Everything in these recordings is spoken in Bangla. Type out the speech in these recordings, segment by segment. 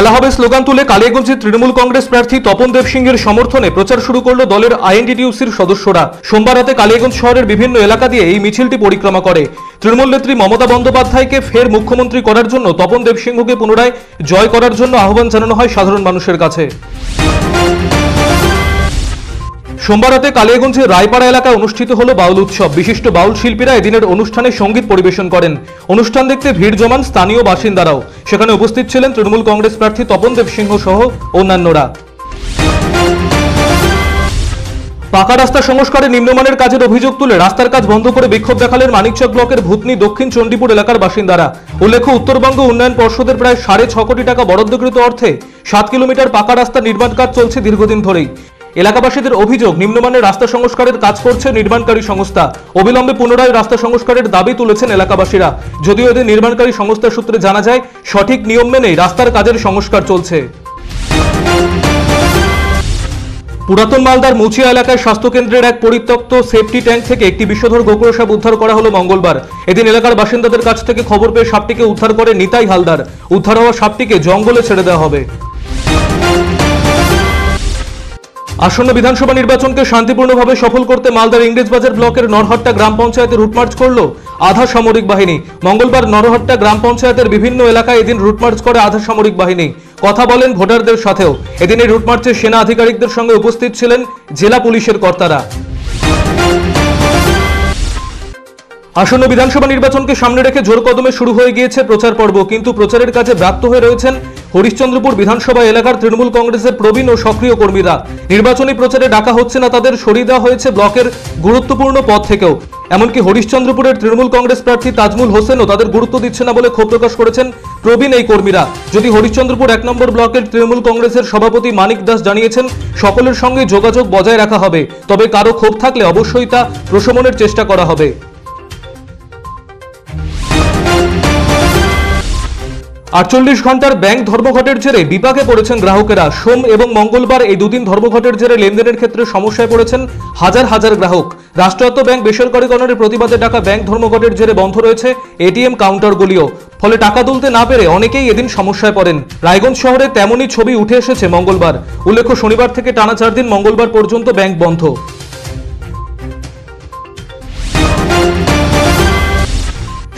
খেলা হবে স্লোগান তুলে কালিয়াগঞ্জের তৃণমূল কংগ্রেস প্রার্থী তপন দেব সিংহের সমর্থনে প্রচার শুরু করল দলের আইএনটিটিউসির সদস্যরা। সোমবার রাতে কালিয়াগঞ্জ শহরের বিভিন্ন এলাকা দিয়ে এই মিছিলটি পরিক্রমা করে। তৃণমূল নেত্রী মমতা বন্দ্যোপাধ্যায়কে ফের মুখ্যমন্ত্রী করার জন্য তপন দেব সিংহকে পুনরায় জয় করার জন্য আহ্বান জানানো হয় সাধারণ মানুষের কাছে। সোমবার রাতে কালিয়াগঞ্জের রায়পাড়া এলাকায় অনুষ্ঠিত হল বাউল উৎসব। বিশিষ্ট বাউল শিল্পীরা এদিনের অনুষ্ঠানে সঙ্গীত পরিবেশন করেন। অনুষ্ঠান দেখতে ভিড় জমান স্থানীয় বাসিন্দারাও। সেখানে উপস্থিত ছিলেন তৃণমূল কংগ্রেস প্রার্থী তপন দেব সিংহ সহ অন্যান্যরা। পাকা রাস্তা সংস্কারে নিম্নমানের কাজের অভিযোগ তুলে রাস্তার কাজ বন্ধ করে বিক্ষোভ দেখালেন মানিকচক ব্লকের ভূতনি দক্ষিণ চণ্ডীপুর এলাকার বাসিন্দারা। উল্লেখ্য, উত্তরবঙ্গ উন্নয়ন পর্ষদের প্রায় 6.5 কোটি টাকা বরাদ্দকৃত অর্থে 7 কিলোমিটার পাকা রাস্তা নির্মাণ কাজ চলছে দীর্ঘদিন ধরেই। এলাকাবাসীদের অভিযোগ, নিম্নমানের রাস্তা সংস্কারের কাজ করছে নির্মাণকারী সংস্থা। অবিলম্বে পুনরায় রাস্তা সংস্কারের দাবি তুলেছেন এলাকাবাসীরা। যদিও এদের নির্মাণকারী সংস্থা সূত্রে জানা যায়, সঠিক নিয়ম মেনেই রাস্তার কাজের সংস্কার চলছে। পুরাতন মালদার মুচিয়া এলাকায় স্বাস্থ্যকেন্দ্রের এক পরিত্যক্ত সেফটি ট্যাঙ্ক থেকে একটি বিষধর গোকর সাপ উদ্ধার করা হলো মঙ্গলবার। এদিন এলাকার বাসিন্দাদের কাছ থেকে খবর পেয়ে সাপটিকে উদ্ধার করে নিতাই হালদার। উদ্ধার হওয়া সাপটিকে জঙ্গলে ছেড়ে দেওয়া হবে। আসন্ন বিধানসভা নির্বাচনকে শান্তিপূর্ণভাবে সফল করতে মালদার ইংরেজবাজার ব্লকের নরহট্টা গ্রাম পঞ্চায়েতে রুটমার্চ করল আধা সামরিক বাহিনী। মঙ্গলবার নরহট্টা গ্রাম পঞ্চায়েতের বিভিন্ন এলাকায় এদিন রুটমার্চ করে আধা সামরিক বাহিনী। কথা বলেন ভোটারদের সাথেও। এদিন এই রুটমার্চে সেনা আধিকারিকদের সঙ্গে উপস্থিত ছিলেন জেলা পুলিশের কর্তারা। আসন্ন বিধানসভা নির্বাচনকে সামনে রেখে জোর কদমে শুরু হয়ে গিয়েছে প্রচার পর্ব। কিন্তু প্রচারের কাজে ব্যস্ত হয়ে রয়েছেন হরিশ্চন্দ্রপুর বিধানসভা এলাকার তৃণমূল কংগ্রেসের প্রবীণ ও সক্রিয় কর্মীরা। নির্বাচনী প্রচারে ডাকা হচ্ছে না তাদের, সরিয়ে দেওয়া হয়েছে ব্লকের গুরুত্বপূর্ণ পদ থেকেও। এমনকি হরিশ্চন্দ্রপুরের তৃণমূল কংগ্রেস প্রার্থী তাজমুল হোসেনও তাদের গুরুত্ব দিচ্ছে না বলে ক্ষোভ প্রকাশ করেছেন প্রবীণ এই কর্মীরা। যদি হরিশ্চন্দ্রপুর 1 নম্বর ব্লকের তৃণমূল কংগ্রেসের সভাপতি মানিক দাস জানিয়েছেন, সকলের সঙ্গে যোগাযোগ বজায় রাখা হবে, তবে কারো ক্ষোভ থাকলে অবশ্যই তা প্রশমনের চেষ্টা করা হবে। আটচল্লিশ ঘন্টার ব্যাংক ধর্মঘটের জেরে বিপাকে পড়েছেন গ্রাহকেরা। সোম এবং মঙ্গলবার এই দুদিন ধর্মঘটের জেরে লেনদেনের ক্ষেত্রে সমস্যায় পড়েছেন হাজার হাজার গ্রাহক। রাষ্ট্রায়ত্ত ব্যাংক বেসরকারিকরণের প্রতিবাদে ডাকা ব্যাংক ধর্মঘটের জেরে বন্ধ রয়েছে এটিএম কাউন্টারগুলিও। ফলে টাকা তুলতে না পেরে অনেকেই এদিন সমস্যায় পড়েন। রায়গঞ্জ শহরে তেমনই ছবি উঠে এসেছে মঙ্গলবার। উল্লেখ্য, শনিবার থেকে টানা 4 দিন মঙ্গলবার পর্যন্ত ব্যাংক বন্ধ।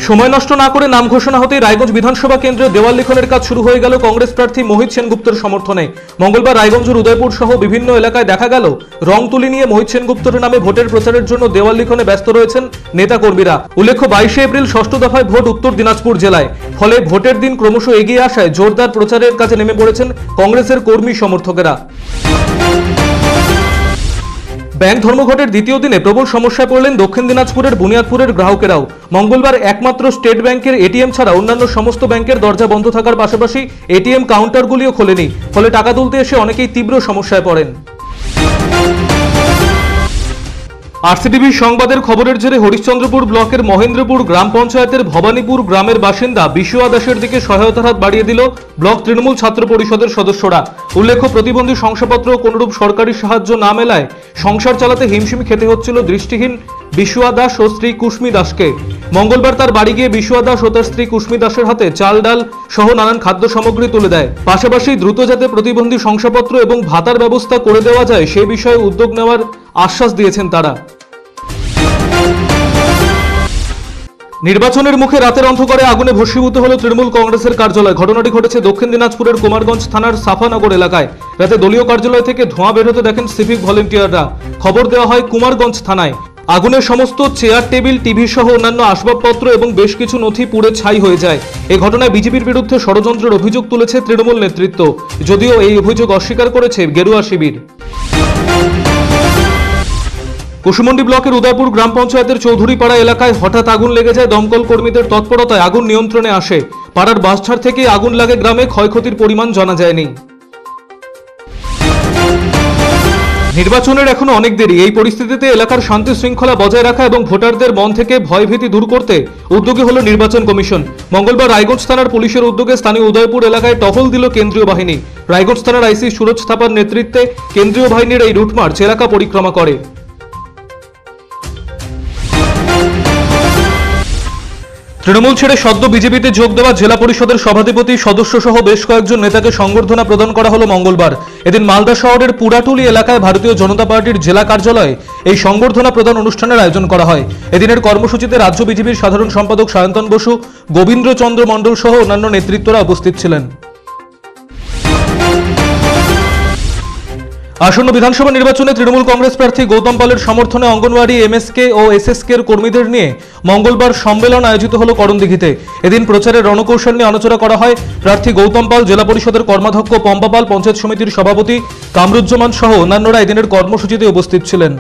সময় নষ্ট না করে নাম ঘোষণা হতেই রায়গঞ্জ বিধানসভা কেন্দ্রে দেওয়াল লিখনের কাজ শুরু হয়ে গেল কংগ্রেস প্রার্থী মোহিত সেনগুপ্তের সমর্থনে। মঙ্গলবার রায়গঞ্জের উদয়পুর সহ বিভিন্ন এলাকায় দেখা গেল রং তুলি নিয়ে মোহিত সেনগুপ্তের নামে ভোটের প্রচারের জন্য দেওয়াল লিখনে ব্যস্ত রয়েছেন নেতাকর্মীরা। উল্লেখ্য, 22 এপ্রিল 6ষ্ঠ দফায় ভোট উত্তর দিনাজপুর জেলায়। ফলে ভোটের দিন ক্রমশ এগিয়ে আসায় জোরদার প্রচারের কাজে নেমে পড়েছেন কংগ্রেসের কর্মী সমর্থকেরা। ব্যাংক ধর্মঘটের দ্বিতীয় দিনে প্রবল সমস্যায় পড়লেন দক্ষিণ দিনাজপুরের বুনিয়াদপুরের গ্রাহকেরাও। মঙ্গলবার একমাত্র স্টেট ব্যাংকের এটিএম ছাড়া অন্যান্য সমস্ত ব্যাংকের দরজা বন্ধ থাকার পাশাপাশি এটিএম কাউন্টারগুলিও খোলেনি। ফলে টাকা তুলতে এসে অনেকেই তীব্র সমস্যায় পড়েন। আরসিটিভি সংবাদের খবরের জেরে হরিশ্চন্দ্রপুর ব্লকের মহেন্দ্রপুর গ্রাম পঞ্চায়েতের ভবানীপুর গ্রামের বাসিন্দা বিশুয়া দাসের দিকে সহায়তার হাত বাড়িয়ে দিল ব্লক তৃণমূল ছাত্র পরিষদের সদস্যরা। উল্লেখ্য, প্রতিবন্ধী শংসাপত্র কোনরূপ সরকারি সাহায্য না মেলায় সংসার চালাতে হিমশিম খেতে হচ্ছিল দৃষ্টিহীন বিশুয়া দাস ও স্ত্রী কুসুমি দাসকে। মঙ্গলবার তার বাড়ি গিয়ে বিশুয়া দাস ও তার স্ত্রী কুসুমি দাসের হাতে চাল, ডাল সহ নানান খাদ্য সামগ্রী তুলে দেয়। পাশাপাশি দ্রুত যাতে প্রতিবন্ধী শংসাপত্র এবং ভাতার ব্যবস্থা করে দেওয়া যায় সে বিষয়ে উদ্যোগ নেওয়ার আশ্বাস দিয়েছেন তারা। নির্বাচনের মুখে রাতের অন্ধকারে আগুনে ভস্মীভূত হল তৃণমূল কংগ্রেসের কার্যালয়। ঘটনাটি ঘটেছে দক্ষিণ দিনাজপুরের কুমারগঞ্জ থানার সাফানগর এলাকায়। রাতে দলীয় কার্যালয় থেকে ধোঁয়া বের হতে দেখেন সিভিক ভলেন্টিয়াররা। খবর দেওয়া হয় কুমারগঞ্জ থানায়। আগুনের সমস্ত চেয়ার, টেবিল, টিভি সহ অন্যান্য আসবাবপত্র এবং বেশ কিছু নথি পুড়ে ছাই হয়ে যায়। এই ঘটনায় বিজেপির বিরুদ্ধে ষড়যন্ত্রের অভিযোগ তুলেছে তৃণমূল নেতৃত্ব। যদিও এই অভিযোগ অস্বীকার করেছে গেরুয়া শিবির। কুশমন্ডি ব্লকের উদয়পুর গ্রাম পঞ্চায়েতের চৌধুরীপাড়া এলাকায় হঠাৎ আগুন লেগে যায়। দমকল কর্মীদের তৎপরতায় আগুন নিয়ন্ত্রণে আসে। পাড়ার বাসঝাড় থেকে আগুন লাগে গ্রামে। ক্ষয়ক্ষতির পরিমাণ জানা যায়নি। নির্বাচনের এখনো অনেক দেরি। এই পরিস্থিতিতে এলাকার শান্তি শৃঙ্খলা বজায় রাখা এবং ভোটারদের মন থেকে ভয়ভীতি দূর করতে উদ্যোগী হল নির্বাচন কমিশন। মঙ্গলবার রায়গঞ্জ থানার পুলিশের উদ্যোগে স্থানীয় উদয়পুর এলাকায় টহল দিল কেন্দ্রীয় বাহিনী। রায়গঞ্জ থানার আইসি সুরজ থাপার নেতৃত্বে কেন্দ্রীয় বাহিনীর এই রুটমার্চ এলাকা পরিক্রমা করে। তৃণমূল ছেড়ে সদ্য বিজেপিতে যোগ দেওয়া জেলা পরিষদের সভাধিপতি সদস্যসহ বেশ কয়েকজন নেতাকে সংবর্ধনা প্রদান করা হলো মঙ্গলবার। এদিন মালদা শহরের পুরাটুলি এলাকায় ভারতীয় জনতা পার্টির জেলা কার্যালয়ে এই সংবর্ধনা প্রদান অনুষ্ঠানের আয়োজন করা হয়। এদিনের কর্মসূচিতে রাজ্য বিজেপির সাধারণ সম্পাদক সায়ন্তন বসু, গোবিন্দ্রচন্দ্র মণ্ডল সহ অন্যান্য নেতৃত্বরা উপস্থিত ছিলেন। আসন্ন বিধানসভা নির্বাচনে তৃণমূল কংগ্রেস প্রার্থী গৌতম পালের সমর্থনে অঙ্গনওয়াড়ি, এমএসকে ও এসএসকের কর্মীদের নিয়ে মঙ্গলবার সম্মেলন আয়োজিত হলো করণদিঘিতে। এদিন প্রচারের রণকৌশল নিয়ে আলোচনা করা হয়। প্রার্থী গৌতম পাল, জেলা পরিষদের কর্মাধ্যক্ষ পম্পা পাল, পঞ্চায়েত সমিতির সভাপতি কামরুজ্জামান সহ অন্যান্যরা এদিনের কর্মসূচিতে উপস্থিত ছিলেন।